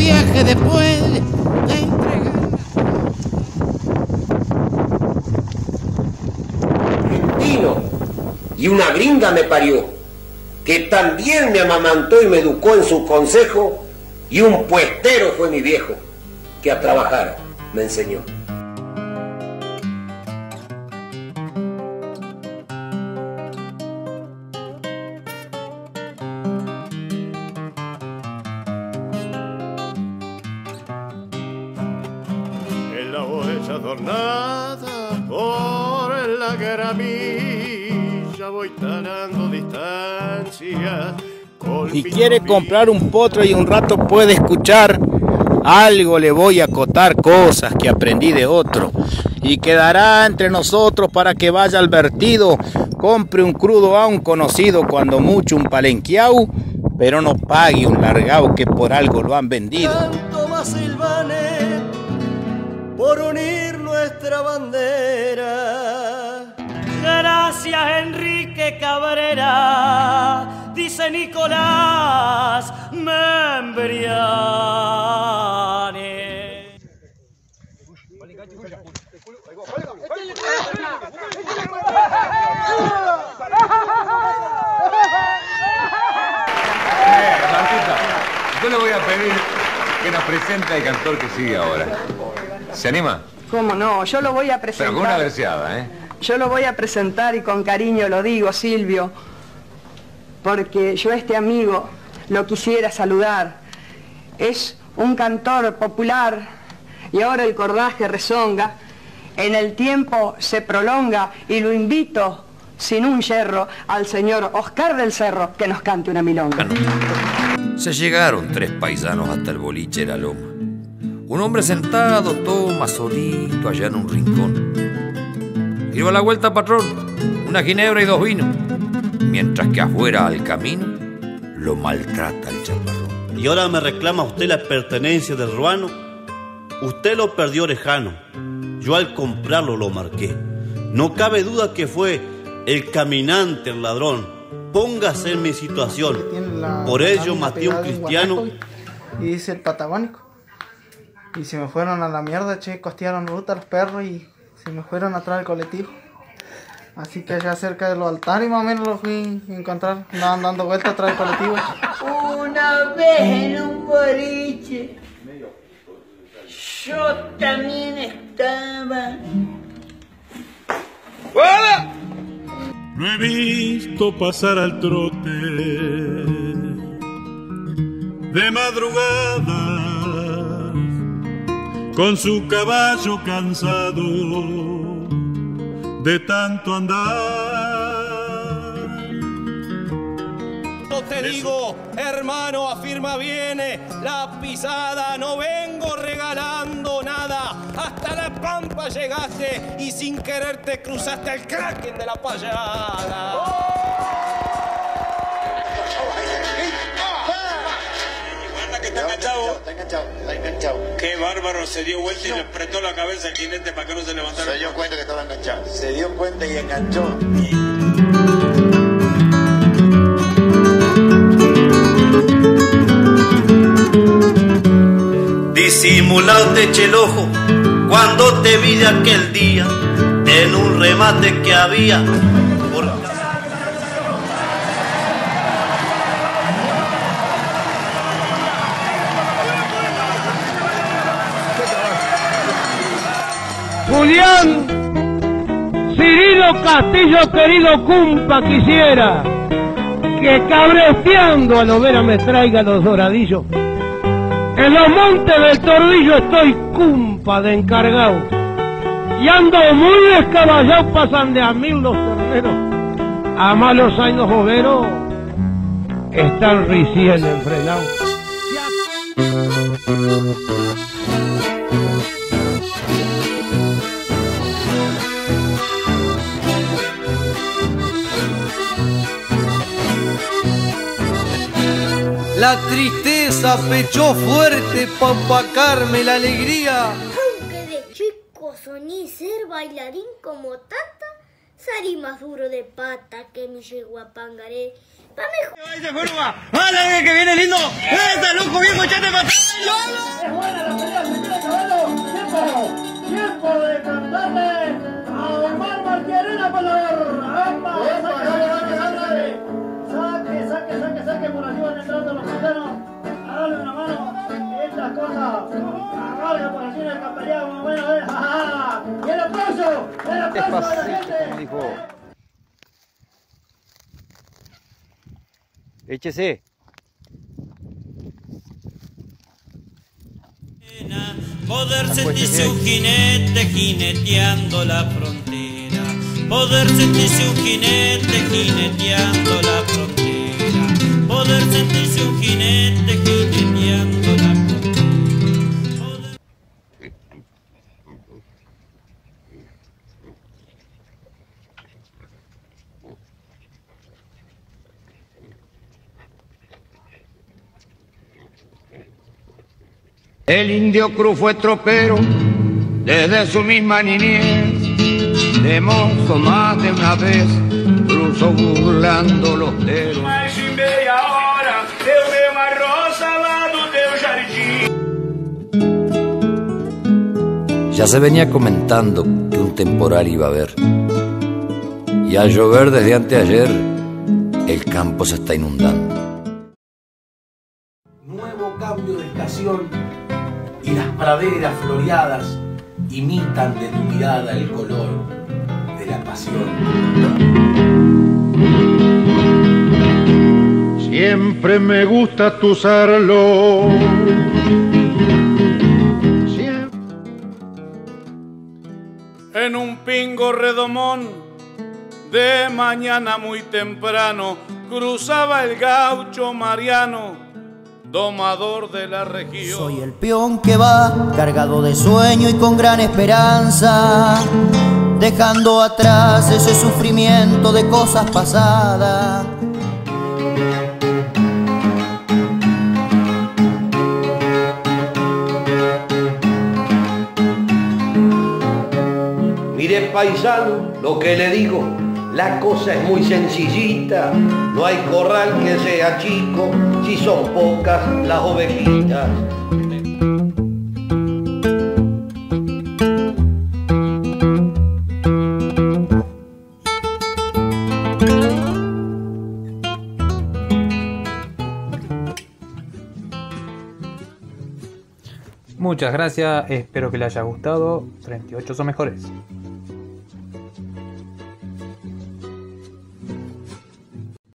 viaje después de entregarla. Argentino, y una gringa me parió, que también me amamantó y me educó en su consejo, y un puestero fue mi viejo, que a trabajar me enseñó. Adornada por la gramilla, voy talando distancia. Si quiere comprar un potro y un rato puede escuchar, algo le voy a acotar cosas que aprendí de otro, y quedará entre nosotros para que vaya al vertido, compre un crudo a un conocido, cuando mucho un palenquiao, pero no pague un largao que por algo lo han vendido. Tanto más silvané por unir nuestra bandera. Gracias, Enrique Cabrera, dice Nicolás Membriani. Martita, yo le voy a pedir que nos presente al cantor que sigue ahora. ¿Se anima? ¿Cómo no? Yo lo voy a presentar. Pero con una verseada, ¿eh? Yo lo voy a presentar y con cariño lo digo, Silvio, porque yo a este amigo lo quisiera saludar. Es un cantor popular y ahora el cordaje rezonga, en el tiempo se prolonga, y lo invito sin un yerro al señor Oscar del Cerro que nos cante una milonga. Se llegaron tres paisanos hasta el boliche de la loma. Un hombre sentado toma solito allá en un rincón. Iba a la vuelta, patrón, una ginebra y dos vinos, mientras que afuera al camino lo maltrata el chaparrón. Y ahora me reclama usted la pertenencia del ruano. Usted lo perdió orejano, yo al comprarlo lo marqué. No cabe duda que fue el caminante el ladrón. Póngase en mi situación. Por ello maté a un cristiano. Y dice el patagónico. Y se me fueron a la mierda, che, costearon ruta los perros y se me fueron atrás del colectivo. Así que allá cerca de los altares más o menos los fui a encontrar, andaban dando vueltas atrás del colectivo. Una vez en un boliche, yo también estaba. ¡Fuera! No he visto pasar al trote de madrugada con su caballo cansado de tanto andar. No te digo, hermano, afirma viene la pisada, no vengo regalando nada. Hasta la pampa llegaste y sin querer te cruzaste al kraken de la payada. Está enganchado. Está enganchado, está enganchado. Qué bárbaro, se dio vuelta y le apretó la cabeza al jinete para que no se levantara. Se dio cuenta que estaba enganchado. Se dio cuenta y enganchó. Disimulaste, che, el ojo cuando te vi de aquel día en un remate que había. Julián, Cirilo Castillo, querido cumpa, quisiera que cabreteando a Novera me traiga los doradillos. En los montes del Tordillo estoy cumpa de encargado y ando muy descaballado, pasan de a 1000 los torneros. A malos años boberos están recién enfrenados. La tristeza pechó fuerte pa' opacarme la alegría. Aunque de chico soñé ser bailarín como tata, Salí más duro de pata que mi yeguapangaré. Pa' mejor. ¡Ahí se forma! ¡Vale, que viene lindo! ¡Ese loco viejo chate matado! ¡Es buena la pelea, se tiene caballo! ¡Tiempo! ¡Tiempo de cantarle a Omar Martiarena por la rama! ¡Saque, saque, saque, saque! Por arriba van entrando los mexicanos. A darle una mano. Estas cosas. Carga por aquí en el campería, más o menos, ¿eh? ¡Ajá! ¡Y el aplauso a la gente! Dijo. Échese. Poder sentirse un jinete jineteando la frontera. Poder sentirse un jinete jineteando la frontera. Poder sentirse un jinete jineteando la frontera. El indio Cruz fue tropero desde su misma niñez. De mozo más de una vez cruzó burlando los dedos. Mas em meia hora eu vi uma rosa lá do teu jardim. Ya se venía comentando que un temporal iba a haber. Y al llover desde anteayer, el campo se está inundando. Nuevo cambio de estación. Y las praderas floreadas imitan de tu mirada el color de la pasión. Siempre me gusta tu usarlo. En un pingo redomón de mañana muy temprano cruzaba el gaucho Mariano, domador de la región. Soy el peón que va cargado de sueño y con gran esperanza, dejando atrás ese sufrimiento de cosas pasadas. Mire, paisano, lo que le digo, la cosa es muy sencillita, no hay corral que sea chico, si son pocas las ovejitas. Muchas gracias, espero que les haya gustado. 38 son mejores.